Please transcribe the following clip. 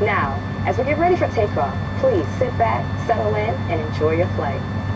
Now, as we get ready for takeoff, please sit back, settle in, and enjoy your flight.